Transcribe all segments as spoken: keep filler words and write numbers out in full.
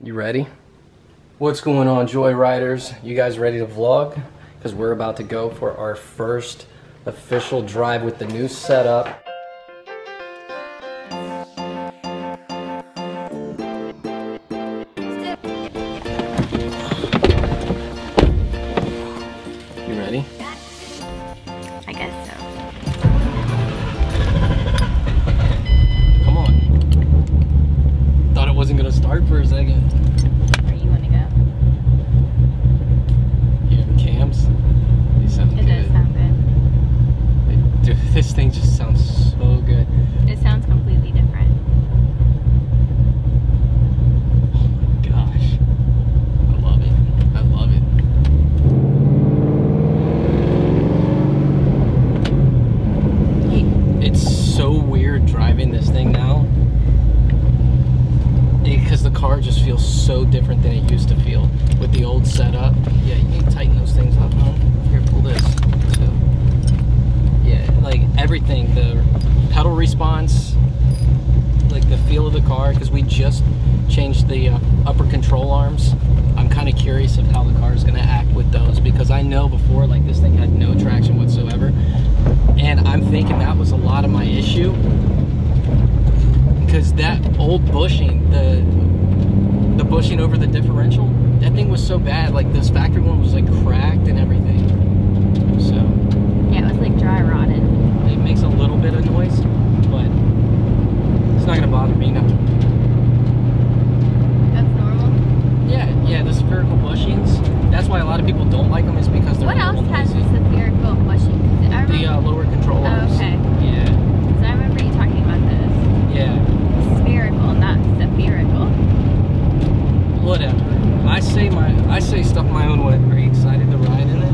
You ready? What's going on, Joyriders? You guys ready to vlog? Because we're about to go for our first official drive with the new setup. You ready? I guess so. Come on. Thought it wasn't gonna start for a second. This thing just sounds so good. It sounds completely different. Oh my gosh. I love it. I love it. It's so weird driving this thing now, because the car just feels so different than it used to feel with the old setup. Yeah, you need to tighten those things up, huh? Here, pull this. So, like everything, the pedal response, like the feel of the car, because we just changed the uh, upper control arms. I'm kind of curious of how the car is going to act with those, because I know before, like, this thing had no traction whatsoever, and I'm thinking that was a lot of my issue, because that old bushing, the the bushing over the differential, that thing was so bad. Like, this factory one was like cracked and everything. So yeah, it was like dry rotted. It makes a little bit of noise, but it's not gonna bother me now. That's normal? Yeah, yeah, the spherical bushings. That's why a lot of people don't like them, is because they're What else has noisy. The spherical bushings? I remember the uh, lower control arms. Oh, okay. Yeah. So I remember you talking about this. Yeah. Spherical, not spherical. Whatever. I say my I say stuff my own way. Are you excited to ride in it?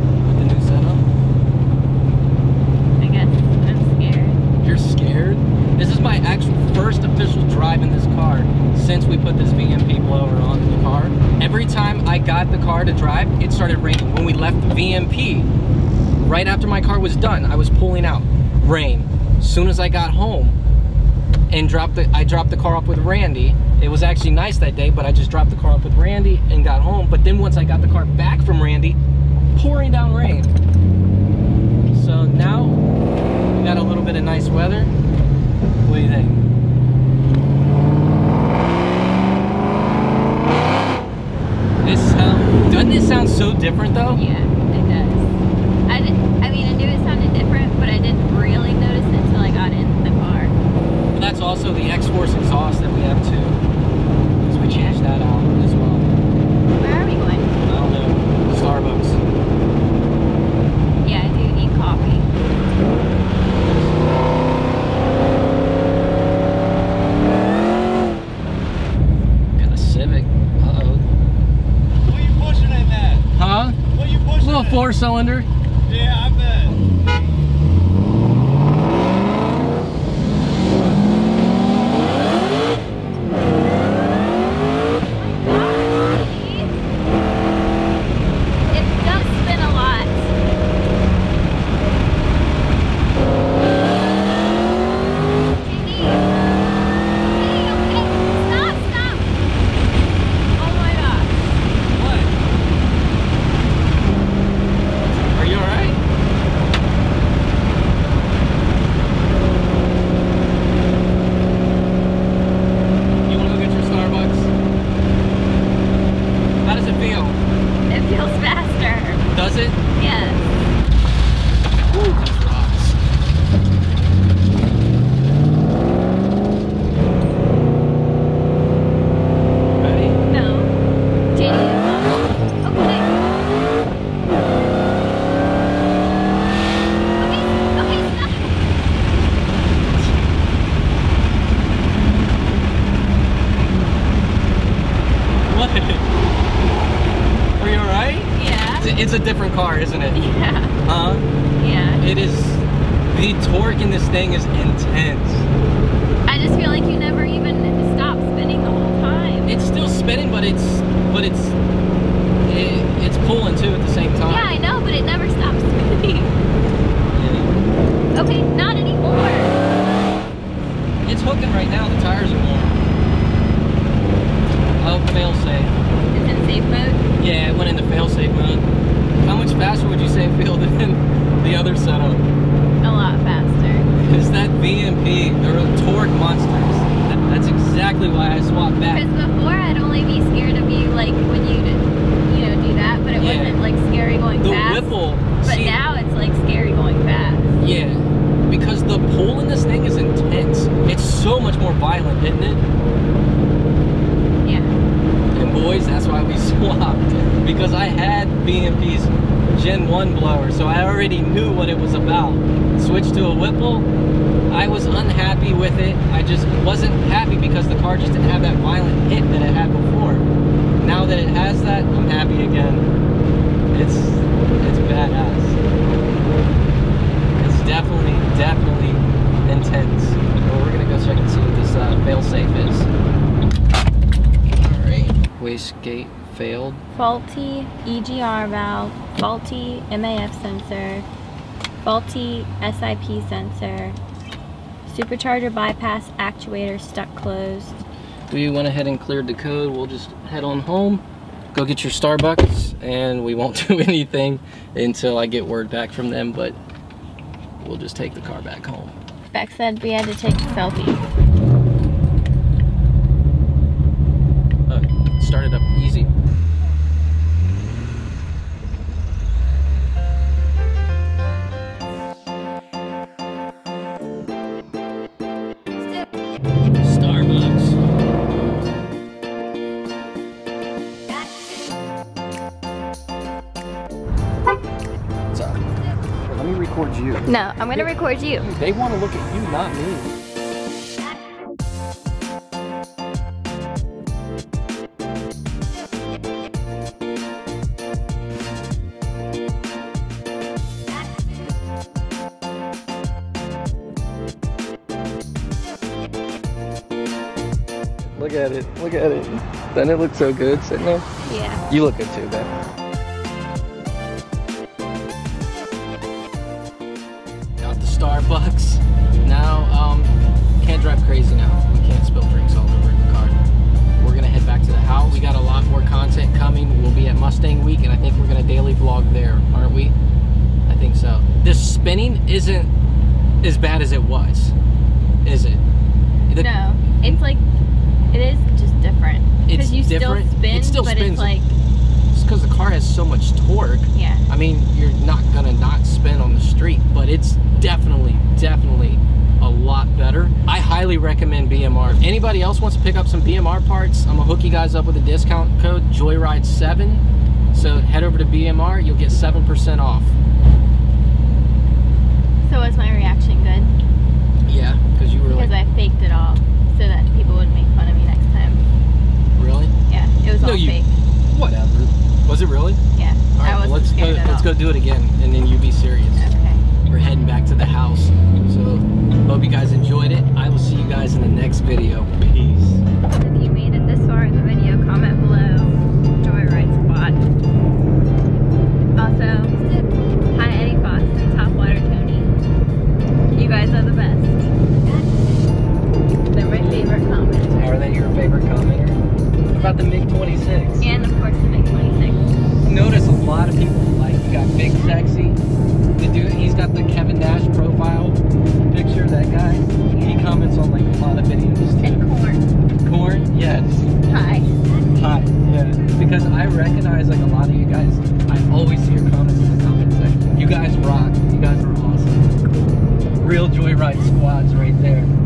Scared. This is my actual first official drive in this car since we put this V M P blower on the car. Every time I got the car to drive, it started raining. When we left the V M P, right after my car was done, I was pulling out. Rain. As soon as I got home and dropped the, I dropped the car off with Randy. It was actually nice that day, but I just dropped the car off with Randy and got home. But then once I got the car back from Randy, pouring down rain. So now got a little bit of nice weather. What do you think? This sound, doesn't it sound so different though? Yeah, it does. I, did, I mean, I knew it sounded different, but I didn't really notice it until I got in the car. But that's also the X Force exhaust that we have too, because we changed that out as well. Where are we going? I don't know. Starbucks. Yeah, I do need coffee. Four cylinder. Yeah, I bet. It does spin a lot. Jenny, Jenny, okay, stop, stop. Oh my gosh. What? It's a different car, isn't it? Yeah. Huh? Yeah. It is. The torque in this thing is intense. I just feel like you never even stop spinning the whole time. It's still spinning, but it's but it's it, it's pulling too at the same time. Yeah, I know, but it never stops spinning. Yeah. Okay, not anymore. It's hooking right now. The tires are warm. fail, fail safe. It's in safe mode? Yeah, it went into fail safe mode. How much faster would you say it failed in the other setup? A lot faster. It's that V M P, they're torque monsters. That, that's exactly why I swapped back. Because before I'd only be scared of you like when you did, you know, do that, but it yeah. wasn't like scary going the fast. The Whipple. But see, now it's like scary going fast. Yeah, because the pull in this thing is intense. It's so much more violent, isn't it? Yeah. And boys, that's why we swapped. Because I had B M P's Gen one blower, so I already knew what it was about. Switched to a Whipple. I was unhappy with it. I just wasn't happy because the car just didn't have that violent hit that it had before. Now that it has that, I'm happy again. It's, it's badass. It's definitely, definitely intense. Well, we're gonna go check and see what this uh, failsafe is. All right, wastegate failed. Faulty E G R valve, faulty M A F sensor, faulty S I P sensor, supercharger bypass actuator stuck closed. We went ahead and cleared the code. We'll just head on home, go get your Starbucks, and we won't do anything until I get word back from them, but we'll just take the car back home. Beck said we had to take selfies. Oh, started up easy. You. No, I'm gonna they, record you. They want to look at you, not me. Look at it, look at it. Doesn't it look so good sitting there? Yeah. You look good too, babe. Starbucks. Now, um, can't drive crazy now. We can't spill drinks all over in the car. We're going to head back to the house. We got a lot more content coming. We'll be at Mustang Week, and I think we're going to daily vlog there, aren't we? I think so. This spinning isn't as bad as it was, is it? The, no. It's like, it is just different. It's you different. Still spin, it still but spins. It's like... because the car has so much torque. Yeah. I mean, you're not gonna not spin on the street, but it's definitely, definitely a lot better. I highly recommend B M R. If anybody else wants to pick up some B M R parts, I'm gonna hook you guys up with a discount code, Joyride seven. So head over to B M R, you'll get seven percent off. So was my reaction good? Yeah, because you were like... Because I faked it all so that people would make fun of me next time. Really? Yeah, it was no, all you, fake. Whatever. Was it really? Yeah. All right, I wasn't well, let's go. Let's all. go do it again, and then you be serious. Okay. We're heading back to the house, so hope you guys enjoyed it. I will see you guys in the next video. Peace. If you made it this far in the video, comment below. Joyride Squad. Also, hi Eddie Fox and Top Water Tony. You guys are the best. They're my favorite commenters. Are they your favorite commenter? What about the MiG twenty-six? And of course the MiG twenty-six. Notice a lot of people like you got Big Sexy, the dude, he's got the Kevin Nash profile picture, that guy, he comments on like a lot of videos too. And corn. Corn, yes. Hi. Hi, yeah. Because I recognize like a lot of you guys, I always see your comments in the comment section. You guys rock, you guys are awesome. Real Joyride Squads right there.